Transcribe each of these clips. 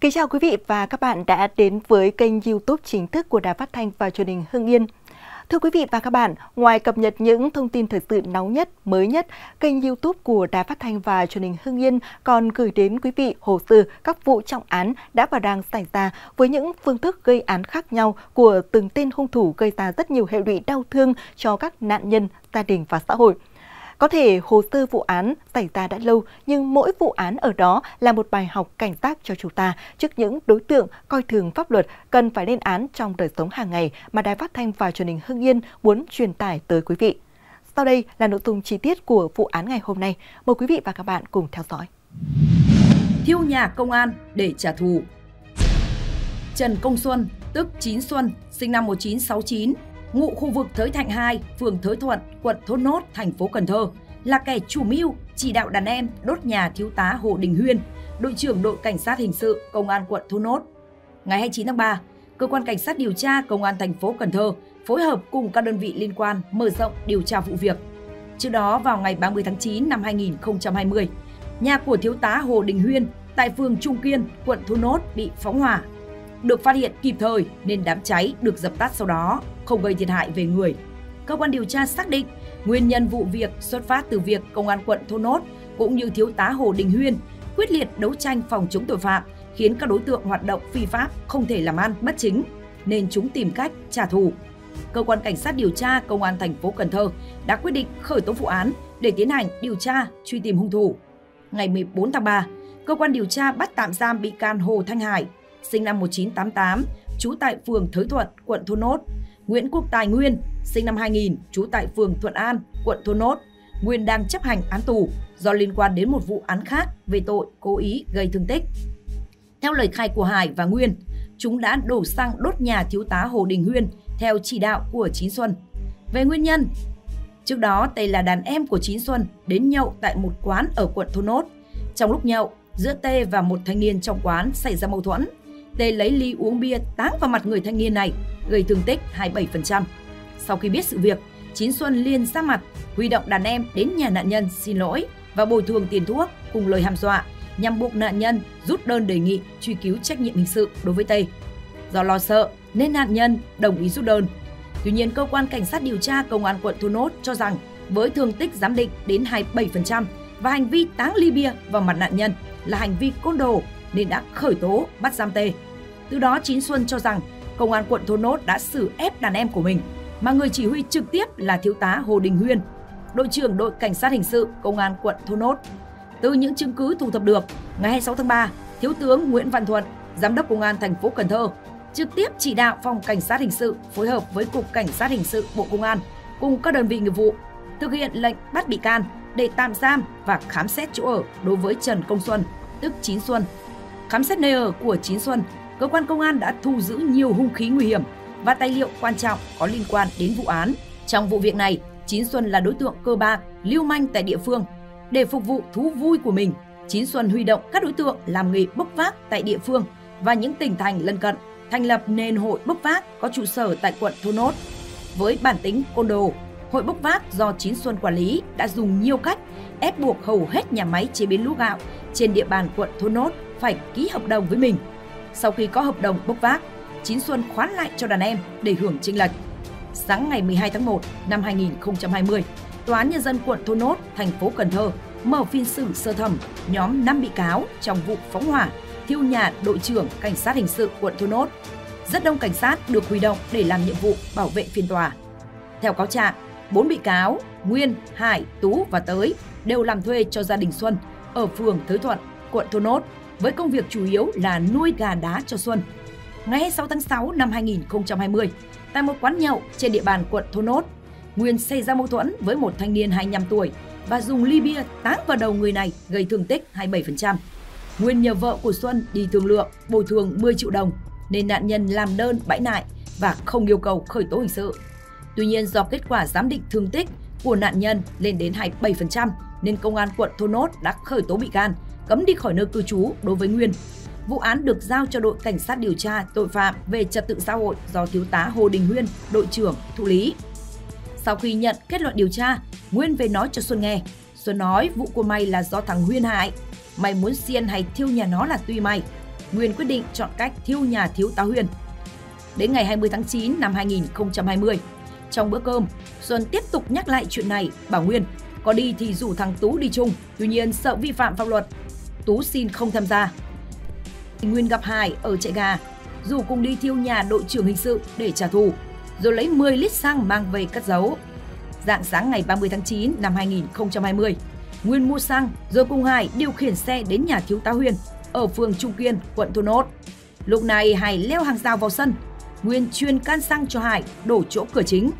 Kính chào quý vị và các bạn đã đến với kênh YouTube chính thức của Đài Phát thanh và Truyền hình Hưng Yên. Thưa quý vị và các bạn, ngoài cập nhật những thông tin thời sự nóng nhất, mới nhất, kênh YouTube của Đài Phát thanh và Truyền hình Hưng Yên còn gửi đến quý vị hồ sơ các vụ trọng án đã và đang xảy ra với những phương thức gây án khác nhau của từng tên hung thủ, gây ra rất nhiều hệ lụy đau thương cho các nạn nhân, gia đình và xã hội. Có thể hồ sơ vụ án xảy ra đã lâu, nhưng mỗi vụ án ở đó là một bài học cảnh giác cho chúng ta trước những đối tượng coi thường pháp luật cần phải lên án trong đời sống hàng ngày mà Đài Phát thanh và Truyền hình Hưng Yên muốn truyền tải tới quý vị. Sau đây là nội dung chi tiết của vụ án ngày hôm nay. Mời quý vị và các bạn cùng theo dõi. Thiêu nhà công an để trả thù. Trần Công Xuân, tức Chín Xuân, sinh năm 1969, ngụ khu vực Thới Thạnh 2, phường Thới Thuận, quận Thốt Nốt, thành phố Cần Thơ, là kẻ chủ mưu chỉ đạo đàn em đốt nhà thiếu tá Hồ Đình Huyên, đội trưởng đội cảnh sát hình sự công an quận Thốt Nốt. Ngày 29 tháng 3, cơ quan cảnh sát điều tra công an thành phố Cần Thơ phối hợp cùng các đơn vị liên quan mở rộng điều tra vụ việc. Trước đó vào ngày 30 tháng 9 năm 2020, nhà của thiếu tá Hồ Đình Huyên tại phường Trung Kiên, quận Thốt Nốt bị phóng hỏa. Được phát hiện kịp thời nên đám cháy được dập tắt sau đó, không gây thiệt hại về người. Cơ quan điều tra xác định nguyên nhân vụ việc xuất phát từ việc công an quận Thốt Nốt cũng như thiếu tá Hồ Đình Huyên quyết liệt đấu tranh phòng chống tội phạm, khiến các đối tượng hoạt động phi pháp không thể làm ăn bất chính nên chúng tìm cách trả thù. Cơ quan cảnh sát điều tra công an thành phố Cần Thơ đã quyết định khởi tố vụ án để tiến hành điều tra truy tìm hung thủ. Ngày 14 tháng 3, cơ quan điều tra bắt tạm giam bị can Hồ Thanh Hải, sinh năm 1988, trú tại phường Thới Thuận, quận Thốt Nốt; Nguyễn Quốc Tài Nguyên, sinh năm 2000, trú tại phường Thuận An, quận Thốt Nốt, nguyên đang chấp hành án tù do liên quan đến một vụ án khác về tội cố ý gây thương tích. Theo lời khai của Hải và Nguyên, chúng đã đổ xăng đốt nhà thiếu tá Hồ Đình Huyên theo chỉ đạo của Chín Xuân. Về nguyên nhân, trước đó T là đàn em của Chín Xuân đến nhậu tại một quán ở quận Thốt Nốt. Trong lúc nhậu, giữa T và một thanh niên trong quán xảy ra mâu thuẫn. T lấy ly uống bia táng vào mặt người thanh niên này, gây thương tích 27%. Sau khi biết sự việc, Chín Xuân liền ra mặt, huy động đàn em đến nhà nạn nhân xin lỗi và bồi thường tiền thuốc cùng lời hăm dọa nhằm buộc nạn nhân rút đơn đề nghị truy cứu trách nhiệm hình sự đối với T. Do lo sợ nên nạn nhân đồng ý rút đơn. Tuy nhiên, cơ quan cảnh sát điều tra công an quận Thốt Nốt cho rằng với thương tích giám định đến 27% và hành vi táng ly bia vào mặt nạn nhân là hành vi côn đồ nên đã khởi tố bắt giam T. Từ đó, Chín Xuân cho rằng công an quận Thốt Nốt đã xử ép đàn em của mình, mà người chỉ huy trực tiếp là thiếu tá Hồ Đình Huyên, đội trưởng đội cảnh sát hình sự công an quận Thốt Nốt. Từ những chứng cứ thu thập được, ngày 26 tháng 3, Thiếu tướng Nguyễn Văn Thuận, giám đốc công an thành phố Cần Thơ, trực tiếp chỉ đạo phòng cảnh sát hình sự phối hợp với cục cảnh sát hình sự Bộ Công an cùng các đơn vị nghiệp vụ thực hiện lệnh bắt bị can để tạm giam và khám xét chỗ ở đối với Trần Công Xuân, tức Chín Xuân. Khám xét nơi ở của Chín Xuân, cơ quan công an đã thu giữ nhiều hung khí nguy hiểm và tài liệu quan trọng có liên quan đến vụ án. Trong vụ việc này, Chín Xuân là đối tượng cơ bạc, lưu manh tại địa phương. Để phục vụ thú vui của mình, Chín Xuân huy động các đối tượng làm nghề bốc vác tại địa phương và những tỉnh thành lân cận, thành lập nên hội bốc vác có trụ sở tại quận Thốt Nốt. Với bản tính côn đồ, hội bốc vác do Chín Xuân quản lý đã dùng nhiều cách ép buộc hầu hết nhà máy chế biến lúa gạo trên địa bàn quận Thốt Nốt phải ký hợp đồng với mình. Sau khi có hợp đồng bốc vác, Chín Xuân khoán lại cho đàn em để hưởng chênh lệch. Sáng ngày 12 tháng 1 năm 2020, Tòa án Nhân dân quận Thốt Nốt, thành phố Cần Thơ mở phiên xử sơ thẩm nhóm 5 bị cáo trong vụ phóng hỏa, thiêu nhà đội trưởng cảnh sát hình sự quận Thốt Nốt. Rất đông cảnh sát được huy động để làm nhiệm vụ bảo vệ phiên tòa. Theo cáo trạng, 4 bị cáo Nguyên, Hải, Tú và Tới đều làm thuê cho gia đình Xuân ở phường Thới Thuận, quận Thốt Nốt, với công việc chủ yếu là nuôi gà đá cho Xuân. Ngày 26 tháng 6 năm 2020, tại một quán nhậu trên địa bàn quận Thốt Nốt, Nguyên xảy ra mâu thuẫn với một thanh niên 25 tuổi và dùng ly bia táng vào đầu người này, gây thương tích 27%. Nguyên nhờ vợ của Xuân đi thương lượng bồi thường 10 triệu đồng nên nạn nhân làm đơn bãi nại và không yêu cầu khởi tố hình sự. Tuy nhiên, do kết quả giám định thương tích của nạn nhân lên đến 27% nên công an quận Thốt Nốt đã khởi tố bị can, cấm đi khỏi nơi cư trú đối với Nguyên. Vụ án được giao cho đội cảnh sát điều tra tội phạm về trật tự xã hội do thiếu tá Hồ Đình Huyên, đội trưởng, thụ lý. Sau khi nhận kết luận điều tra, Nguyên về nói cho Xuân nghe. Xuân nói vụ của mày là do thằng Huyên hại, mày muốn xiên hay thiêu nhà nó là tùy mày. Nguyên quyết định chọn cách thiêu nhà thiếu tá Huyên. Đến ngày 20 tháng 9 năm 2020, trong bữa cơm, Xuân tiếp tục nhắc lại chuyện này, bảo Nguyên có đi thì rủ thằng Tú đi chung, tuy nhiên sợ vi phạm pháp luật, Tú xin không tham gia. Nguyên gặp Hải ở Chợ Gà, rủ cùng đi thiêu nhà đội trưởng hình sự để trả thù, rồi lấy 10 lít xăng mang về cất giấu. Rạng sáng ngày 30 tháng 9 năm 2020, Nguyên mua xăng rồi cùng Hải điều khiển xe đến nhà thiếu tá Huyên ở phường Trung Kiên, quận Thốt Nốt. Lúc này Hải leo hàng rào vào sân, Nguyên chuyên can xăng cho Hải đổ chỗ cửa chính.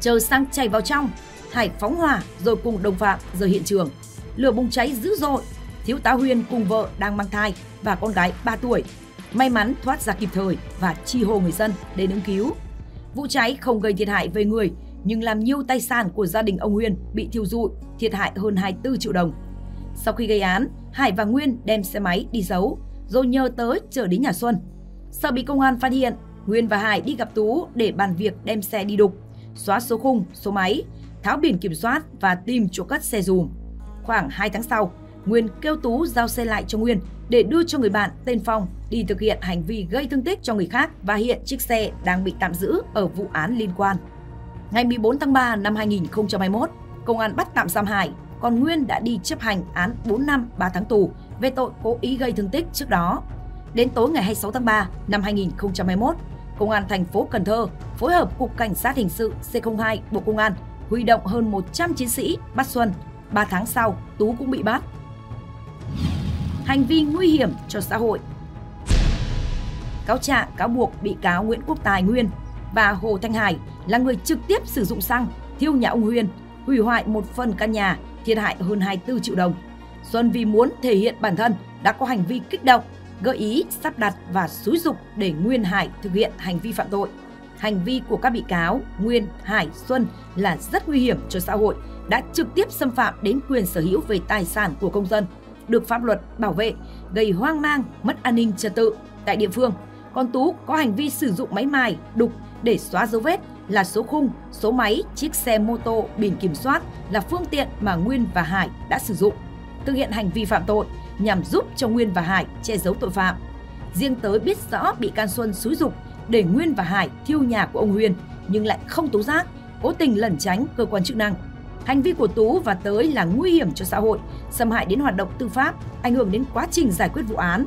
Chờ xăng chảy vào trong, Hải phóng hỏa rồi cùng đồng phạm rời hiện trường. Lửa bùng cháy dữ dội, thiếu tá Huyên cùng vợ đang mang thai và con gái 3 tuổi. May mắn thoát ra kịp thời và chi hô người dân đến ứng cứu. Vụ cháy không gây thiệt hại về người, nhưng làm nhiều tài sản của gia đình ông Huyên bị thiêu rụi, thiệt hại hơn 24 triệu đồng. Sau khi gây án, Hải và Nguyên đem xe máy đi giấu, rồi nhờ Tới chở đến nhà Xuân. Sợ bị công an phát hiện, Nguyên và Hải đi gặp Tú để bàn việc đem xe đi đục, xóa số khung, số máy, tháo biển kiểm soát và tìm chỗ cất xe dùm. Khoảng 2 tháng sau, Nguyên kêu Tú giao xe lại cho Nguyên để đưa cho người bạn tên Phong đi thực hiện hành vi gây thương tích cho người khác, và hiện chiếc xe đang bị tạm giữ ở vụ án liên quan. Ngày 14 tháng 3 năm 2021, công an bắt tạm giam Hải, còn Nguyên đã đi chấp hành án 4 năm 3 tháng tù về tội cố ý gây thương tích trước đó. Đến tối ngày 26 tháng 3 năm 2021, Công an thành phố Cần Thơ phối hợp Cục Cảnh sát Hình sự C02 Bộ Công an huy động hơn 100 chiến sĩ bắt Xuân. 3 tháng sau, Tú cũng bị bắt. Hành vi nguy hiểm cho xã hội. Cáo trạng cáo buộc bị cáo Nguyễn Quốc Tài Nguyên và Hồ Thanh Hải là người trực tiếp sử dụng xăng thiêu nhà ông Huyên, hủy hoại một phần căn nhà, thiệt hại hơn 24 triệu đồng. Xuân vì muốn thể hiện bản thân đã có hành vi kích động, gợi ý, sắp đặt và xúi dục để Nguyên, Hải thực hiện hành vi phạm tội. Hành vi của các bị cáo Nguyên, Hải, Xuân là rất nguy hiểm cho xã hội, đã trực tiếp xâm phạm đến quyền sở hữu về tài sản của công dân, được pháp luật bảo vệ, gây hoang mang, mất an ninh trật tự tại địa phương. Còn Tú có hành vi sử dụng máy mài, đục để xóa dấu vết là số khung, số máy, chiếc xe mô tô, biển kiểm soát là phương tiện mà Nguyên và Hải đã sử dụng, thực hiện hành vi phạm tội nhằm giúp cho Nguyên và Hải che giấu tội phạm. Riêng Tới biết rõ bị can Xuân xúi dục để Nguyên và Hải thiêu nhà của ông Huyên nhưng lại không tố giác, cố tình lẩn tránh cơ quan chức năng. Hành vi của Tú và Tới là nguy hiểm cho xã hội, xâm hại đến hoạt động tư pháp, ảnh hưởng đến quá trình giải quyết vụ án.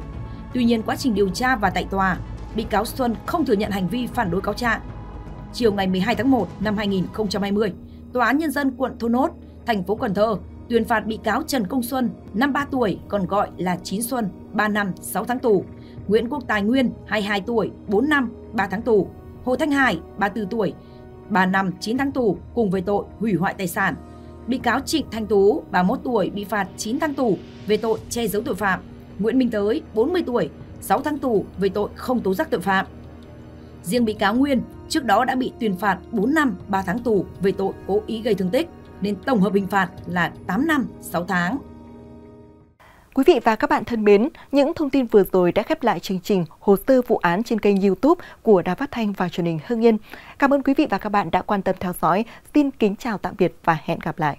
Tuy nhiên, quá trình điều tra và tại tòa, bị cáo Xuân không thừa nhận hành vi phản đối cáo trạng. Chiều ngày 12 tháng 1 năm 2020, Tòa án Nhân dân quận Thốt Nốt, thành phố Cần Thơ tuyên phạt bị cáo Trần Công Xuân, 53 tuổi, còn gọi là 9 Xuân, 3 năm 6 tháng tù; Nguyễn Quốc Tài Nguyên, 22 tuổi, 4 năm 3 tháng tù; Hồ Thanh Hải, 34 tuổi, 3 năm 9 tháng tù cùng với tội hủy hoại tài sản. Bị cáo Trịnh Thanh Tú, 31 tuổi, bị phạt 9 tháng tù về tội che giấu tội phạm; Nguyễn Minh Tới, 40 tuổi, 6 tháng tù về tội không tố giác tội phạm. Riêng bị cáo Nguyên trước đó đã bị tuyên phạt 4 năm 3 tháng tù về tội cố ý gây thương tích, nên tổng hợp hình phạt là 8 năm 6 tháng. Quý vị và các bạn thân mến, những thông tin vừa rồi đã khép lại chương trình Hồ sơ vụ án trên kênh YouTube của Đài Phát thanh và Truyền hình Hưng Yên. Cảm ơn quý vị và các bạn đã quan tâm theo dõi. Xin kính chào tạm biệt và hẹn gặp lại.